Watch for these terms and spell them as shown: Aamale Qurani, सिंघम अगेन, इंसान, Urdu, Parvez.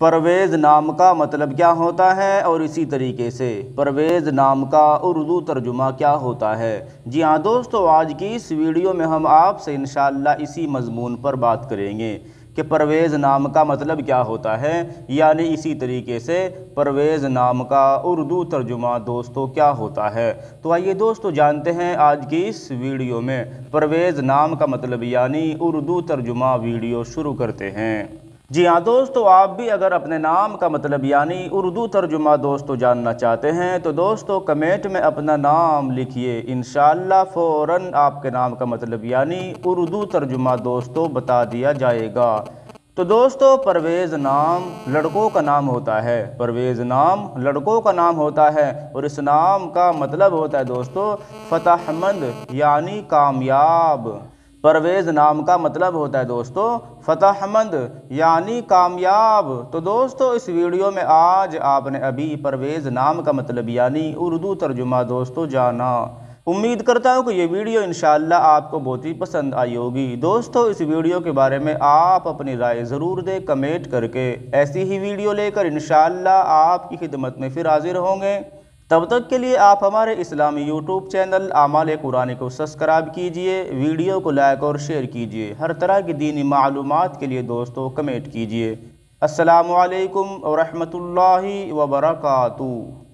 परवेज़ नाम का मतलब क्या होता है और इसी तरीके से परवेज़ नाम का उर्दू तर्जुमा क्या होता है। जी हाँ दोस्तों, आज की इस वीडियो में हम आपसे इंशाअल्लाह इसी मज़मून पर बात करेंगे कि परवेज़ नाम का मतलब क्या होता है, यानी इसी तरीके से परवेज़ नाम का उर्दू तर्जुमा दोस्तों क्या होता है। तो आइए दोस्तों जानते हैं आज की इस वीडियो में परवेज़ नाम का मतलब यानी उर्दू तर्जुमा वीडियो शुरू करते हैं। जी हाँ दोस्तों, आप भी अगर अपने नाम का मतलब यानी उर्दू तर्जुमा दोस्तों जानना चाहते हैं तो दोस्तों कमेंट में अपना नाम लिखिए, इंशाअल्लाह फ़ौरन आपके नाम का मतलब यानी उर्दू तर्जुमा दोस्तों बता दिया जाएगा। तो दोस्तों परवेज़ नाम लड़कों का नाम होता है, परवेज़ नाम लड़कों का नाम होता है और इस नाम का मतलब होता है दोस्तों फ़तहमंद यानी कामयाब। परवेज़ नाम का मतलब होता है दोस्तों फ़तहमंद यानी कामयाब। तो दोस्तों इस वीडियो में आज आपने अभी परवेज़ नाम का मतलब यानी उर्दू तर्जुमा दोस्तों जाना। उम्मीद करता हूँ कि ये वीडियो इंशाअल्लाह आपको बहुत ही पसंद आई होगी। दोस्तों इस वीडियो के बारे में आप अपनी राय ज़रूर दें कमेंट करके। ऐसी ही वीडियो लेकर इंशाअल्लाह आपकी खिदमत में फिर हाजिर होंगे। तब तक के लिए आप हमारे इस्लामी यूट्यूब चैनल आमाले कुरानी को सब्सक्राइब कीजिए, वीडियो को लाइक और शेयर कीजिए। हर तरह की दीनी मालूमात के लिए दोस्तों कमेंट कीजिए। अस्सलामु अलैकुम व रहमतुल्लाहि व बरकातहू।